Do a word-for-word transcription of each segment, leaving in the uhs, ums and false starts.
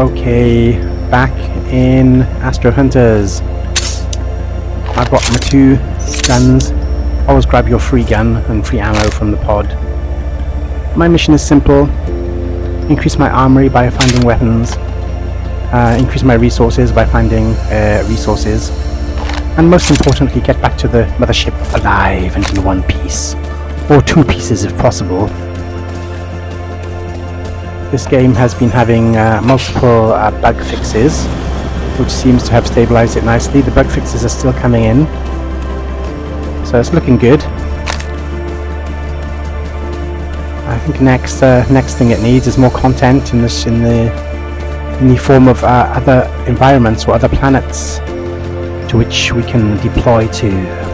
Okay, back in Astro Hunters. I've got my two guns. Always grab your free gun and free ammo from the pod. My mission is simple. Increase my armory by finding weapons. Uh, increase my resources by finding uh, resources. And most importantly, get back to the mothership alive and in one piece. Or two pieces if possible. This game has been having uh, multiple uh, bug fixes, which seems to have stabilized it nicely. The bug fixes are still coming in, so it's looking good. I think next uh, next thing it needs is more content in the in the in the form of uh, other environments or other planets to which we can deploy to.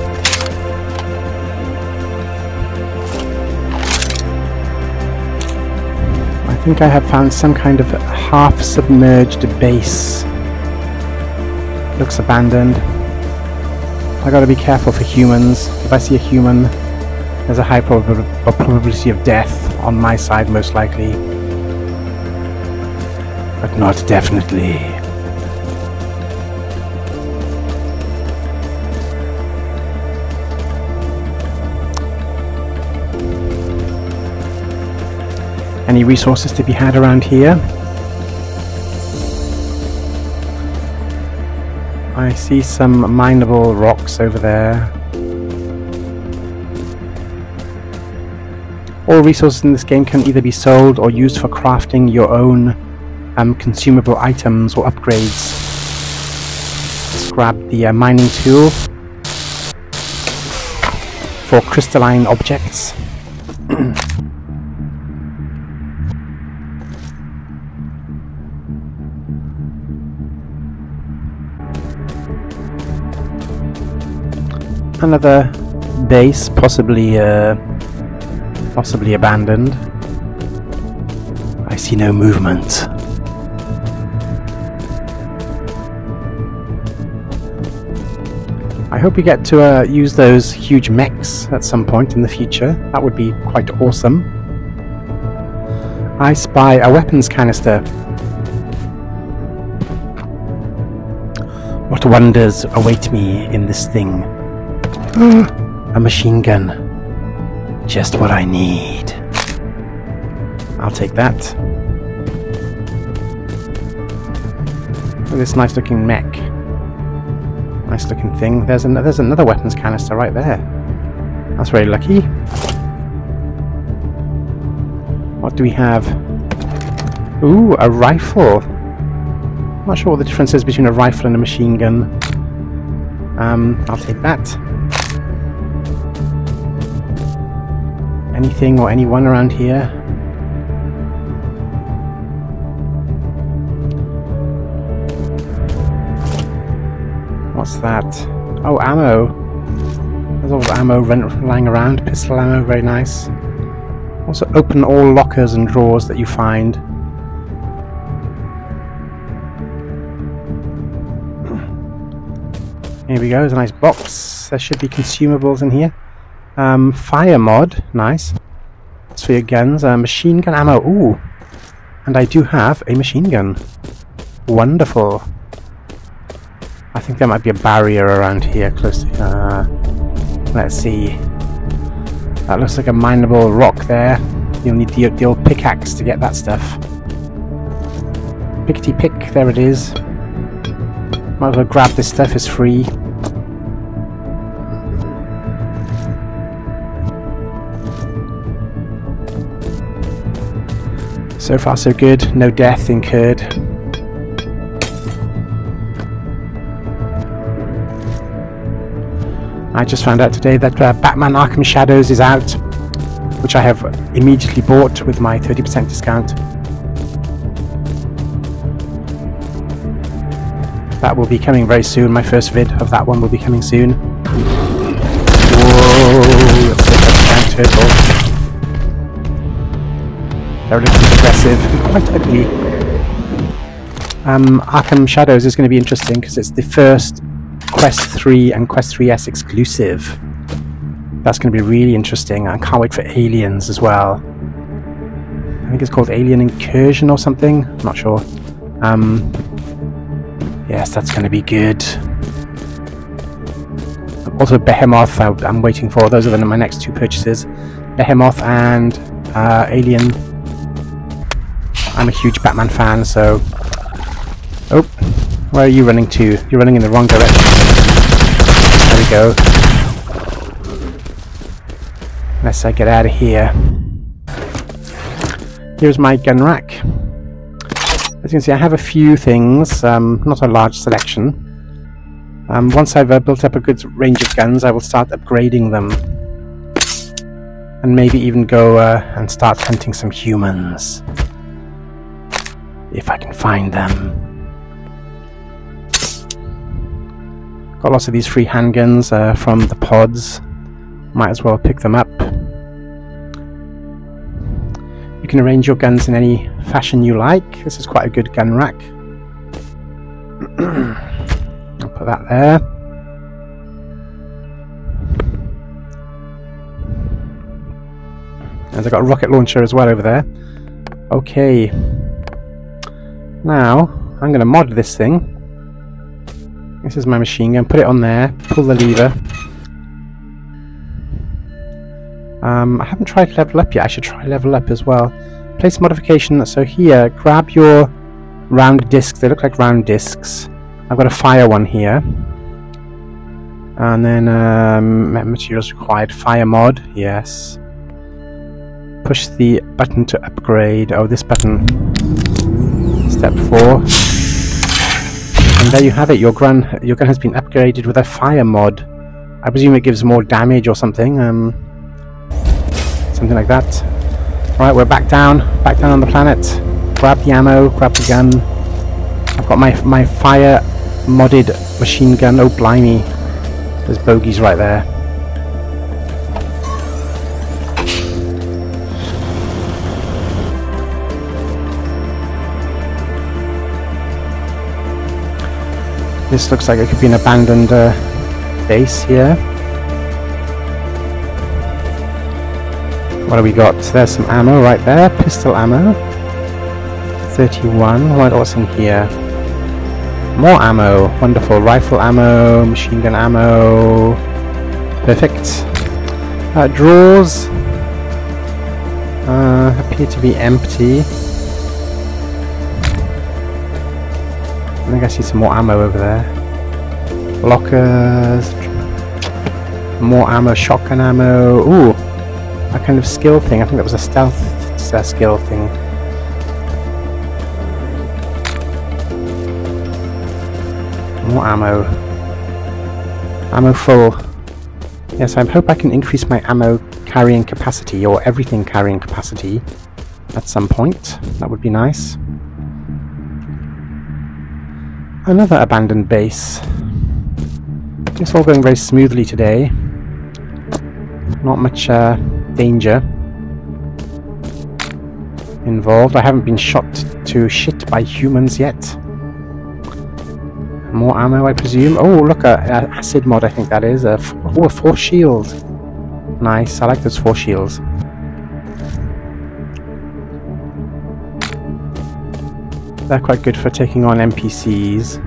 I think I have found some kind of half-submerged base. Looks abandoned. I gotta be careful for humans. If I see a human, there's a high prob a probability of death on my side, most likely. But not definitely. Any resources to be had around here? I see some mineable rocks over there. All resources in this game can either be sold or used for crafting your own um, consumable items or upgrades. Let's grab the uh, mining tool for crystalline objects. Another base, possibly uh, possibly abandoned. I see no movement. I hope we get to uh, use those huge mechs at some point in the future. That would be quite awesome. I spy a weapons canister. What wonders await me in this thing? A machine gun. Just what I need. I'll take that. Look at this nice looking mech. Nice looking thing. There's, an there's another weapons canister right there. That's very lucky. What do we have? Ooh, a rifle. I'm not sure what the difference is between a rifle and a machine gun. Um, I'll take that. Anything or anyone around here? What's that? Oh, ammo. There's all the ammo lying around. Pistol ammo, very nice. Also open all lockers and drawers that you find. Here we go, there's a nice box. There should be consumables in here. Um, fire mod, nice. That's for your guns. Uh, machine gun ammo, ooh. And I do have a machine gun. Wonderful. I think there might be a barrier around here, close to, uh, let's see. That looks like a mineable rock there. You'll need the, the old pickaxe to get that stuff. Pickety-pick, there it is. Might as well grab this stuff, it's free. So far so good, no death incurred. I just found out today that uh, Batman Arkham Shadows is out, which I have immediately bought with my thirty percent discount. That will be coming very soon, my first vid of that one will be coming soon. Whoa, that's a giant turtle. They're a little bit aggressive and quite ugly. Um, Arkham Shadows is going to be interesting because it's the first Quest three and Quest three S exclusive. That's going to be really interesting. I can't wait for Aliens as well. I think it's called Alien Incursion or something. I'm not sure. Um, yes, that's going to be good. Also Behemoth, I, I'm waiting for. Those are my next two purchases. Behemoth and uh, Alien. I'm a huge Batman fan, so... Oh, where are you running to? You're running in the wrong direction. There we go. Unless I get out of here. Here's my gun rack. As you can see, I have a few things, um, not a large selection. Um, once I've uh, built up a good range of guns, I will start upgrading them. And maybe even go uh, and start hunting some humans. If I can find them. Got lots of these free handguns uh, from the pods. Might as well pick them up. You can arrange your guns in any fashion you like. This is quite a good gun rack. I'll put that there. And I've got a rocket launcher as well over there. Okay. Now, I'm going to mod this thing. This is my machine gun. Put it on there. Pull the lever. Um, I haven't tried level up yet. I should try level up as well. Place modification. So here, grab your round discs. They look like round discs. I've got a fire one here. And then um, materials required. Fire mod. Yes. Push the button to upgrade. Oh, this button. Step four. And there you have it, your gun, your gun has been upgraded with a fire mod. I presume it gives more damage or something, um, something like that. Right, we're back down, back down on the planet. Grab the ammo, grab the gun. I've got my, my fire modded machine gun. Oh blimey, there's bogeys right there. This looks like it could be an abandoned uh, base here. What have we got? There's some ammo right there. Pistol ammo. thirty-one. What, what's in here? More ammo. Wonderful. Rifle ammo. Machine gun ammo. Perfect. Uh, drawers. Uh, appear to be empty. I think I see some more ammo over there. Lockers. More ammo, shotgun ammo. Ooh, that kind of skill thing. I think that was a stealth uh, skill thing. More ammo. Ammo full. Yes, I hope I can increase my ammo carrying capacity, or everything carrying capacity, at some point. That would be nice. Another abandoned base. It's all going very smoothly today. Not much uh, danger involved. I haven't been shot to shit by humans yet. More ammo, I presume. Oh, look, an uh, uh, acid mod, I think that is. Uh, oh, a force shield. Nice, I like those force shields. They're quite good for taking on N P Cs,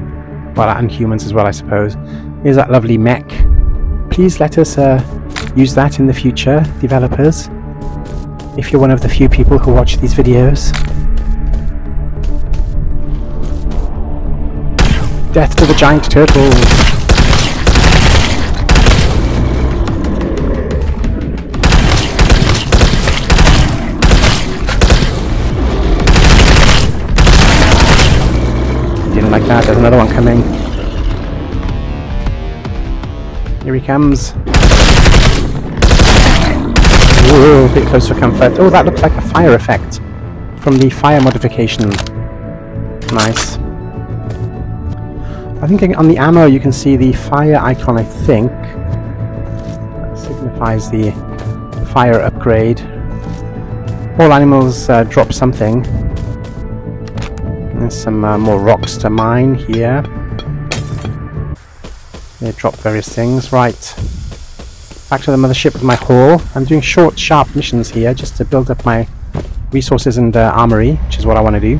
well, and humans as well, I suppose. Here's that lovely mech. Please let us uh, use that in the future, developers, if you're one of the few people who watch these videos. Death to the giant turtles! Like that, there's another one coming. Here he comes. Ooh, a bit close for comfort. Oh, that looks like a fire effect from the fire modification. Nice. I think on the ammo you can see the fire icon, I think. That signifies the fire upgrade. All animals uh, drop something. There's some uh, more rocks to mine here. They drop various things. Right. Back to the mothership with my haul. I'm doing short, sharp missions here just to build up my resources and uh, armory, which is what I want to do.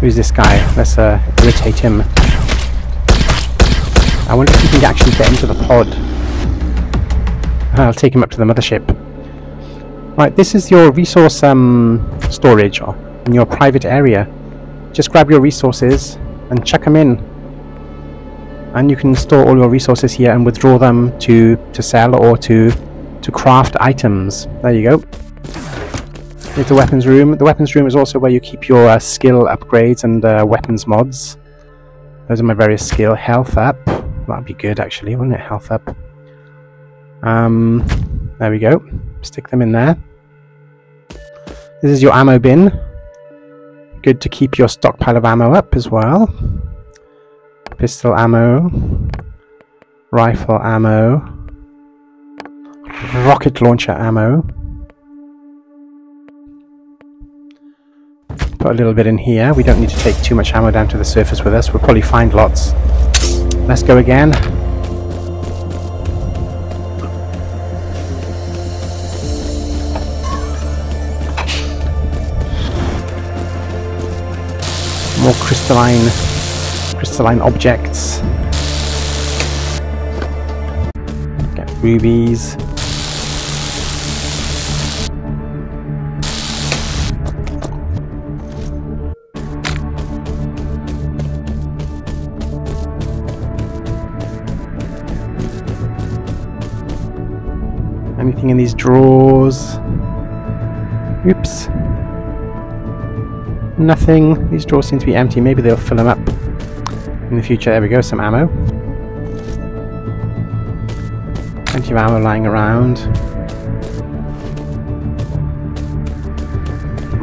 Who's this guy? Let's uh, irritate him. I wonder if he can actually get into the pod. I'll take him up to the mothership. Right, this is your resource um, storage in your private area. Just grab your resources and chuck them in. And you can store all your resources here and withdraw them to, to sell or to, to craft items. There you go. Here's the weapons room. The weapons room is also where you keep your uh, skill upgrades and uh, weapons mods. Those are my various skill. Health up. That'd be good actually, wouldn't it? Health up. Um, there we go. Stick them in there. This is your ammo bin. Good to keep your stockpile of ammo up as well. Pistol ammo. Rifle ammo. Rocket launcher ammo. Put a little bit in here. We don't need to take too much ammo down to the surface with us. We'll probably find lots. Let's go again. More crystalline, crystalline objects. Get rubies. Anything in these drawers? Oops. Nothing. These drawers seem to be empty. Maybe they'll fill them up in the future. There we go. Some ammo. Plenty of ammo lying around.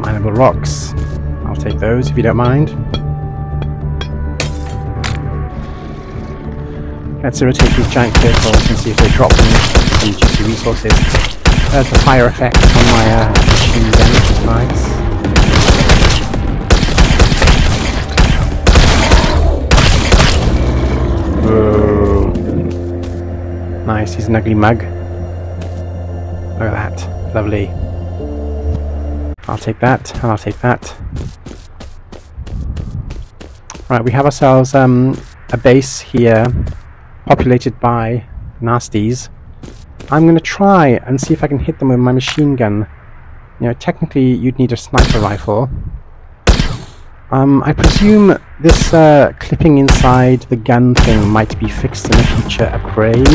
Mineable rocks. I'll take those if you don't mind. Let's irritate these giant circles and see if they drop some juicy resources. There's the fire effect on my uh, machine gun, which is nice. Whoa. Nice, he's an ugly mug. Look at that, lovely. I'll take that, and I'll take that. Right, we have ourselves um, a base here, populated by nasties. I'm going to try and see if I can hit them with my machine gun. You know, technically you'd need a sniper rifle. Um, I presume this uh, clipping inside the gun thing might be fixed in a future upgrade.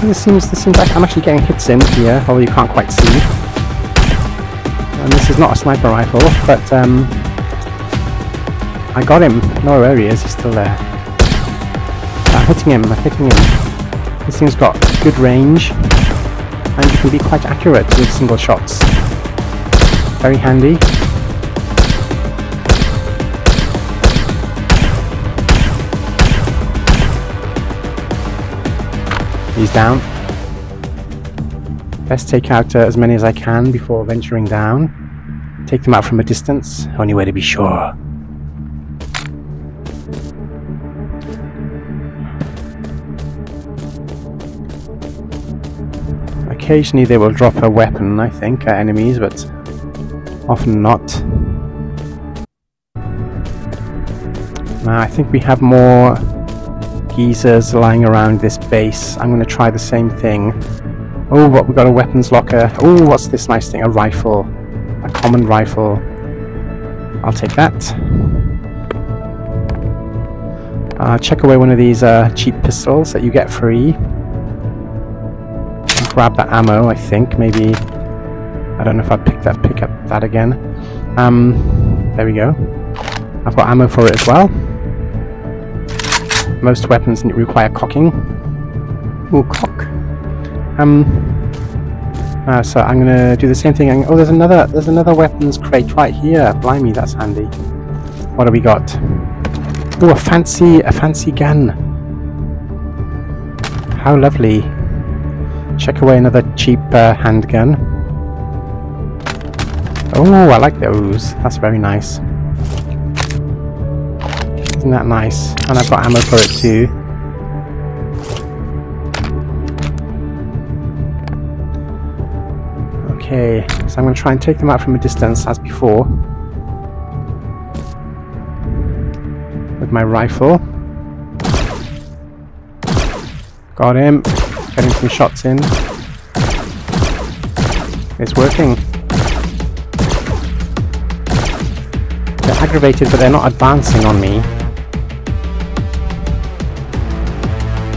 So this seems, this seems like I'm actually getting hits in here, although you can't quite see. And this is not a sniper rifle, but um, I got him. No, where he is, he's still there. I'm hitting him, I'm hitting him. This thing's got good range, and you can be quite accurate with single shots. Very handy. He's down. Best take out uh, as many as I can before venturing down. Take them out from a distance. Only way to be sure. Occasionally they will drop a weapon, I think, at enemies, but often not. Now I think we have more geezers lying around this base. I'm going to try the same thing. Oh, what, we've got a weapons locker. Oh, what's this nice thing? A rifle. A common rifle. I'll take that. Uh, check away one of these uh, cheap pistols that you get free. Grab that ammo, I think. Maybe... I don't know if I pick that, pick up that again. Um, there we go. I've got ammo for it as well. Most weapons require cocking. Ooh, cock. Um, uh, so I'm gonna do the same thing. I'm, oh, there's another, there's another weapons crate right here. Blimey, that's handy. What have we got? Ooh, a fancy, a fancy gun. How lovely. Check away another cheap uh, handgun. Oh, I like those. That's very nice. Isn't that nice? And I've got ammo for it too. Okay, so I'm going to try and take them out from a distance as before. with my rifle. Got him. Getting some shots in. It's working. They're aggravated, but they're not advancing on me.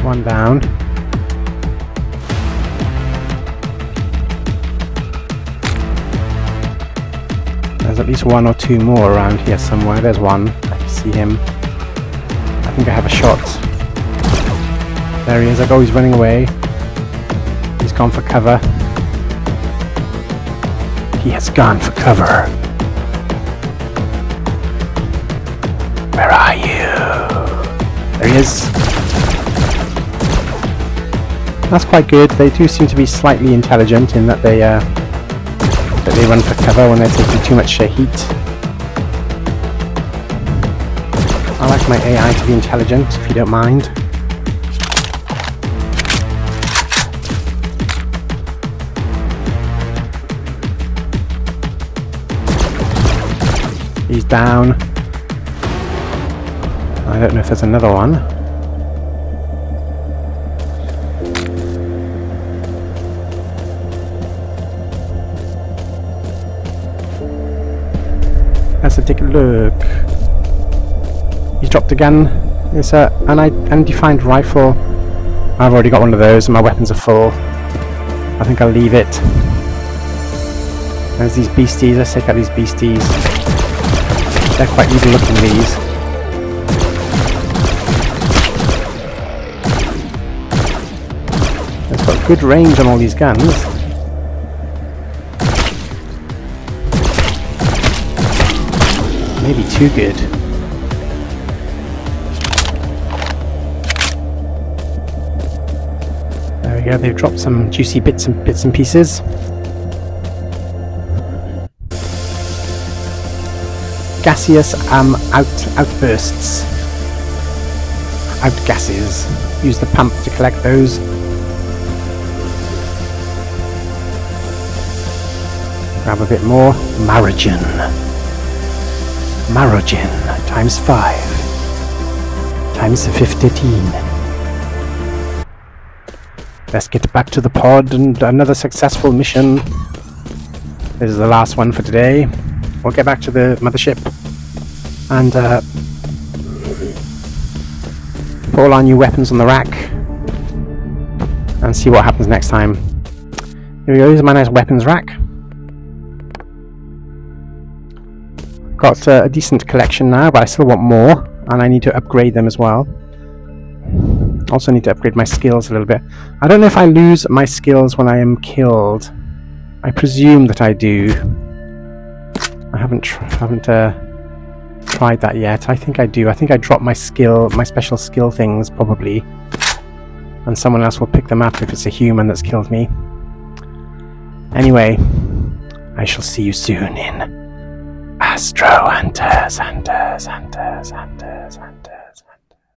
One down. There's at least one or two more around here somewhere. There's one. I can see him. I think I have a shot. There he is. I go. He's running away. He's gone for cover. He has gone for cover. Where are you? There he is. That's quite good. They do seem to be slightly intelligent in that they uh, that they run for cover when they're taking too much uh, heat. I like my A I to be intelligent, if you don't mind. He's down. I don't know if there's another one. Let's take a look. He's dropped a gun. It's a an undefined rifle. I've already got one of those and my weapons are full. I think I'll leave it. There's these beasties. Let's take out these beasties. They're quite evil looking, these. It's got good range on all these guns. Maybe too good. There we go, they've dropped some juicy bits and bits and pieces. Gaseous um, out, outbursts, outgases. Use the pump to collect those. Grab a bit more. Marogen. Marogen times five times fifteen. Let's get back to the pod and another successful mission. This is the last one for today. We'll get back to the mothership and uh, put all our new weapons on the rack and see what happens next time. Here we go, here's my nice weapons rack. Got uh, a decent collection now, but I still want more and I need to upgrade them as well. Also need to upgrade my skills a little bit. I don't know if I lose my skills when I am killed. I presume that I do. I haven't tr haven't uh, tried that yet. I think I do. I think I dropped my skill, my special skill things probably, and someone else will pick them up if it's a human that's killed me. Anyway, I shall see you soon in Astro Hunters, Hunters, Hunters, Hunters, Hunters.